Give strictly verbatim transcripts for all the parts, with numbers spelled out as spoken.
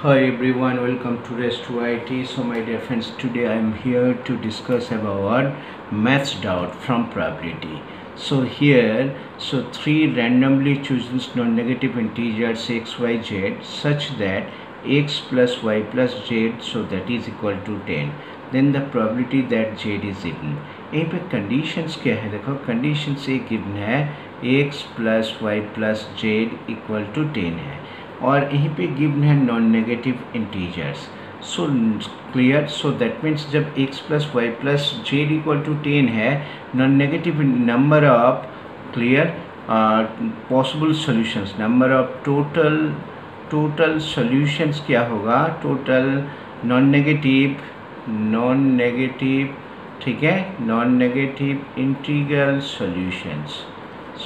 Hi everyone, welcome to Rest two I T. So my dear friends, today I am here to discuss about maths doubt from probability. So here, so three randomly chosen non-negative integers x, y, z such that x plus y plus z, so that is equal to ten. Then the probability that z is given. यहीं पे conditions क्या है देखो, conditions ये given है x plus y plus z equal to ten है और यहीं पे given है non negative integers. So clear, so that means जब x plus y plus z equal to ten है non negative number of clear uh, possible solutions, number of total total solutions क्या होगा, total non negative non negative, ठीक है, non negative integral solutions.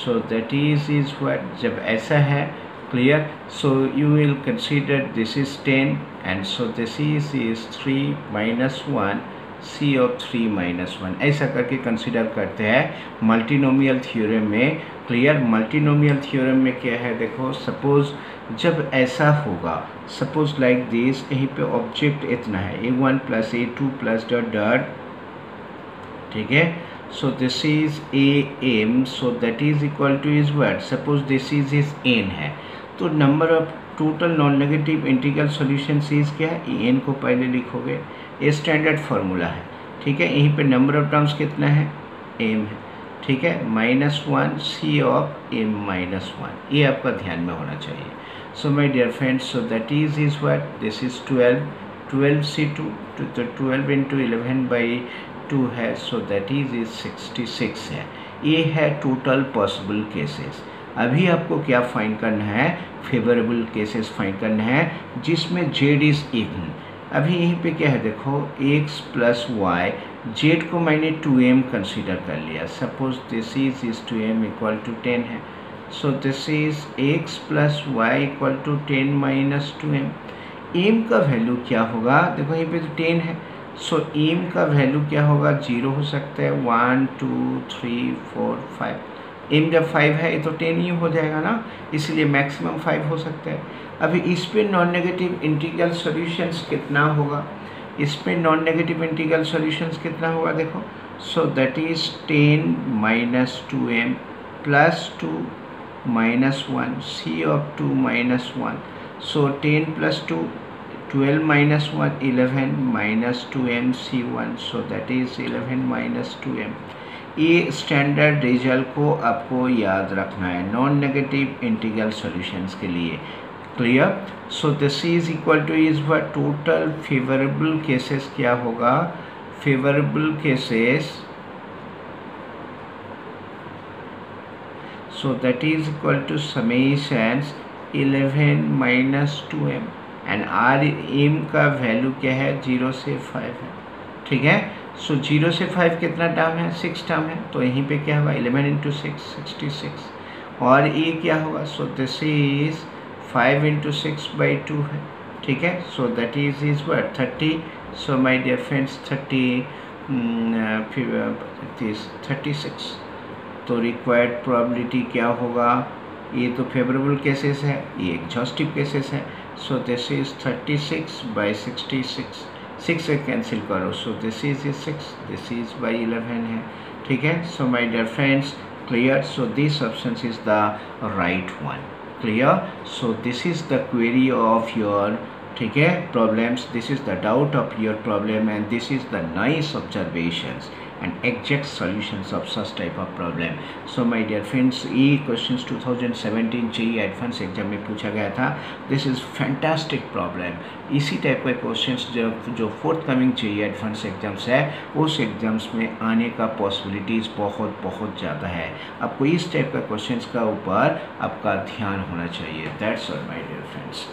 So that is is what जब ऐसा है clear, so you will consider this is ten and so this is is three minus one C of three minus one. ऐसा करके consider करते हैं multinomial theorem में. Clear, multinomial theorem में क्या है देखो, सपोज जब ऐसा होगा, सपोज लाइक दिस, यहीं पे ऑब्जेक्ट इतना है A one plus A two plus dot dot, ठीक है, so this is A M, so that is equal to is what, suppose this is is N है, तो number of total non negative integral solution is क्या है, N को पहले लिखोगे, ये स्टैंडर्ड फार्मूला है, ठीक है, यहीं पे नंबर ऑफ टर्म्स कितना है, एम है, ठीक है, minus one C of M minus one, ये आपका ध्यान में होना चाहिए. So my dear friends, so that is is what this is twelve, twelve C two तो twelve into eleven by two है, so that is is sixty six है. ये है टोटल पॉसिबल केसेस. अभी आपको क्या फाइंड करना है, फेवरेबल केसेस फाइंड करना है जिसमें z इज इवन. अभी यहीं पे क्या है देखो, x प्लस वाई, जेड को मैंने टू एम कंसीडर कर लिया, suppose this is is two M equal to ten है, so this is x plus Y equal to ten minus two M. M का वैल्यू क्या होगा देखो, यहीं पे तो टेन है, सो so, एम का वैल्यू क्या होगा, जीरो हो सकता है, one two three four five, M जब फाइव है तो टेन ही हो जाएगा ना, इसलिए मैक्सिमम फाइव हो सकता है. अभी इस पे नॉन नेगेटिव इंटीग्रल सॉल्यूशंस कितना होगा, इस पे नॉन नेगेटिव इंटीग्रल सॉल्यूशंस कितना होगा देखो, so that is ten minus two M plus two minus one C of two minus one, so ten plus two twelve minus one eleven minus two M C one, so that is eleven minus two M. ये standard result को आपको याद रखना है non negative integral solutions के लिए. Clear, so this is equal to is what total favourable cases क्या होगा, favourable cases, so that is equal to summation eleven minus two M and R M का वैल्यू क्या है, zero से five है, ठीक है, सो so, जीरो से फाइव कितना टर्म है, सिक्स टर्म है, तो यहीं पे क्या होगा, eleven into six sixty six और ये क्या होगा, so this is five into six by two है, ठीक है, so that is is what thirty. So my dear friends thirty thirty six तो रिक्वायर्ड प्रोबेबिलिटी क्या होगा, ये तो फेवरेबल केसेस है, ये एग्जॉस्टिव केसेस है, so this is thirty six by sixty six, six से कैंसिल करो, so this is is six, this is by eleven है, ठीक है. So my dear friends clear, so this option is the right one. Clear, so this is the query of your, ठीक है, problems, this is the doubt of your problem and this is the nice observations and exact solutions of such type of problem. So my dear friends, ये questions twenty seventeen J E E advanced exam में पूछा गया था. This is fantastic problem. इसी type के questions जो जो forthcoming J E E advanced exams है, उस exams में आने का possibilities बहुत बहुत ज़्यादा है. आपको इस type के questions का ऊपर आपका ध्यान होना चाहिए. That's all my dear friends.